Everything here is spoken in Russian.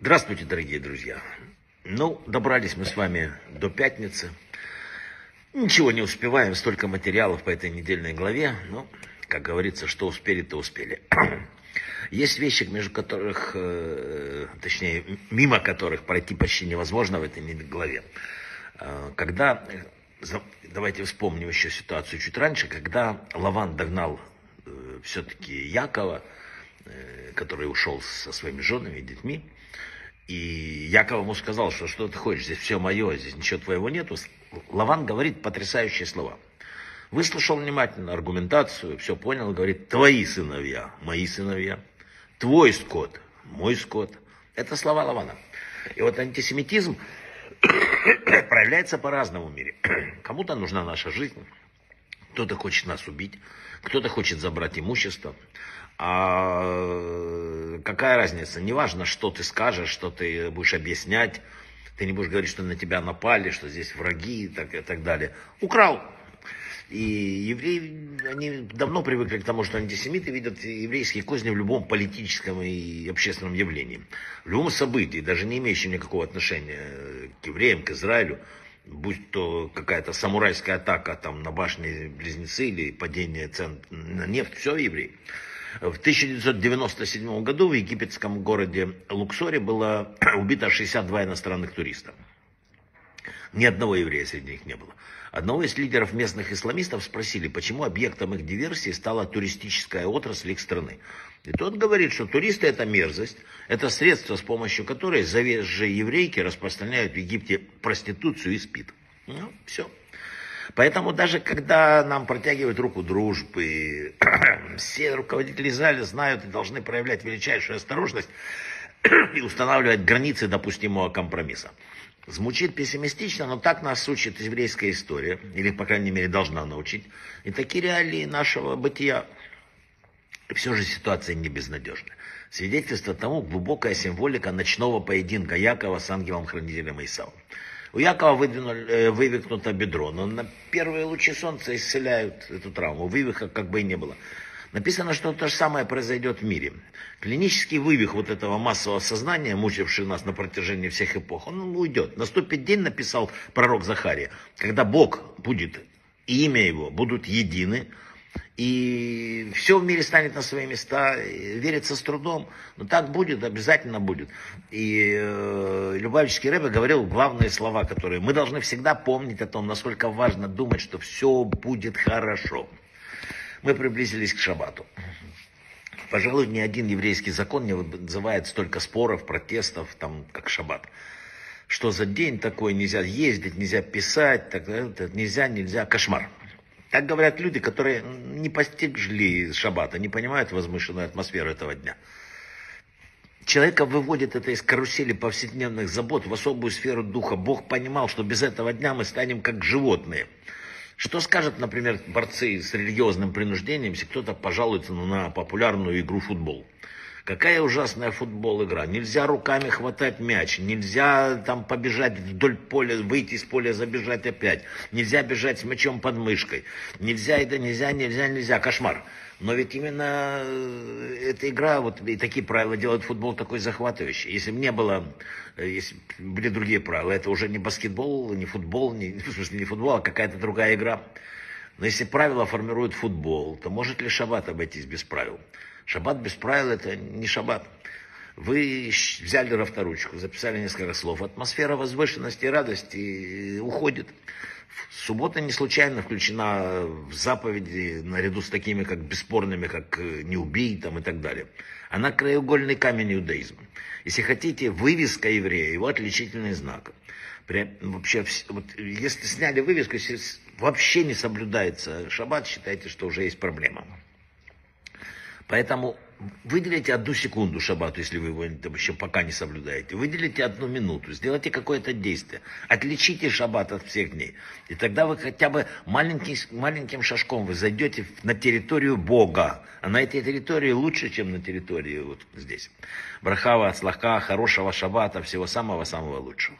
Здравствуйте, дорогие друзья. Ну, добрались мы с вами до пятницы. Ничего не успеваем, столько материалов по этой недельной главе. Ну, как говорится, что успели, то успели. Есть вещи, мимо которых пройти почти невозможно в этой главе. Давайте вспомним еще ситуацию чуть раньше, когда Лаван догнал все-таки Якова, который ушел со своими женами и детьми. И Яков ему сказал, что что ты хочешь, здесь все мое, здесь ничего твоего нету. Лаван говорит потрясающие слова. Выслушал внимательно аргументацию, все понял, говорит, твои сыновья, мои сыновья, твой скот, мой скот. Это слова Лавана. И вот антисемитизм проявляется по-разному в мире. Кому-то нужна наша жизнь, кто-то хочет нас убить, кто-то хочет забрать имущество. А какая разница? Не важно, что ты скажешь, что ты будешь объяснять. Ты не будешь говорить, что на тебя напали, что здесь враги и так далее. Украл. И евреи, они давно привыкли к тому, что антисемиты видят еврейские козни в любом политическом и общественном явлении. В любом событии, даже не имеющем никакого отношения к евреям, к Израилю. Будь то какая-то самурайская атака там, на башни-близнецы или падение цен на нефть, все евреи. В 1997 году в египетском городе Луксоре было убито 62 иностранных туриста. Ни одного еврея среди них не было. Одного из лидеров местных исламистов спросили, почему объектом их диверсии стала туристическая отрасль их страны. И тот говорит, что туристы это мерзость, это средство, с помощью которой заезжие еврейки распространяют в Египте проституцию и спид. Ну, все. Поэтому даже когда нам протягивают руку дружбы, все руководители Израиля знают и должны проявлять величайшую осторожность и устанавливать границы допустимого компромисса. Звучит пессимистично, но так нас учит еврейская история, или, по крайней мере, должна научить. И такие реалии нашего бытия. И все же ситуация не безнадежна. Свидетельство тому глубокая символика ночного поединка Якова с ангелом-хранителем Исау. У Якова вывихнуто бедро, но на первые лучи солнца исцеляют эту травму. Вывиха как бы и не было. Написано, что то же самое произойдет в мире. Клинический вывих вот этого массового сознания, мучивший нас на протяжении всех эпох, он уйдет. Наступит день, написал пророк Захария, когда Бог будет, и имя Его будут едины, и все в мире станет на свои места, верится с трудом, но так будет, обязательно будет. И Любавичский Ребе говорил главные слова, которые мы должны всегда помнить о том, насколько важно думать, что все будет хорошо. Мы приблизились к Шабату. Пожалуй, ни один еврейский закон не вызывает столько споров, протестов, там, как Шабат. Что за день такой, нельзя ездить, нельзя писать, так, нельзя, кошмар. Так говорят люди, которые не постигли Шаббата, не понимают возвышенную атмосферу этого дня. Человека выводит это из карусели повседневных забот в особую сферу духа. Бог понимал, что без этого дня мы станем как животные. Что скажут, например, борцы с религиозным принуждением, если кто-то пожалуется на популярную игру футбол? Какая ужасная футбол-игра. Нельзя руками хватать мяч. Нельзя там побежать вдоль поля, выйти из поля, забежать опять. Нельзя бежать с мячом под мышкой. Нельзя, это нельзя. Кошмар. Но ведь именно эта игра, вот и такие правила делают футбол такой захватывающий. Если были другие правила, это уже не баскетбол, не футбол, а какая-то другая игра. Но если правила формируют футбол, то может ли Шаббат обойтись без правил? Шаббат без правил – это не шаббат. Вы взяли рафторучку, записали несколько слов. Атмосфера возвышенности и радости уходит. Суббота не случайно включена в заповеди наряду с такими как бесспорными, как «не убей» там, и так далее. Она краеугольный камень иудаизма. Если хотите, вывеска еврея – его отличительный знак. Вообще, вот, если сняли вывеску, если вообще не соблюдается шаббат, считайте, что уже есть проблема. Поэтому выделите 1 секунду шаббату, если вы его еще пока не соблюдаете. Выделите 1 минуту, сделайте какое-то действие. Отличите шаббат от всех дней. И тогда вы хотя бы маленьким шажком вы зайдете на территорию Бога. А на этой территории лучше, чем на территории вот здесь. Брахава, Ацлаха, хорошего шаббата, всего самого-самого лучшего.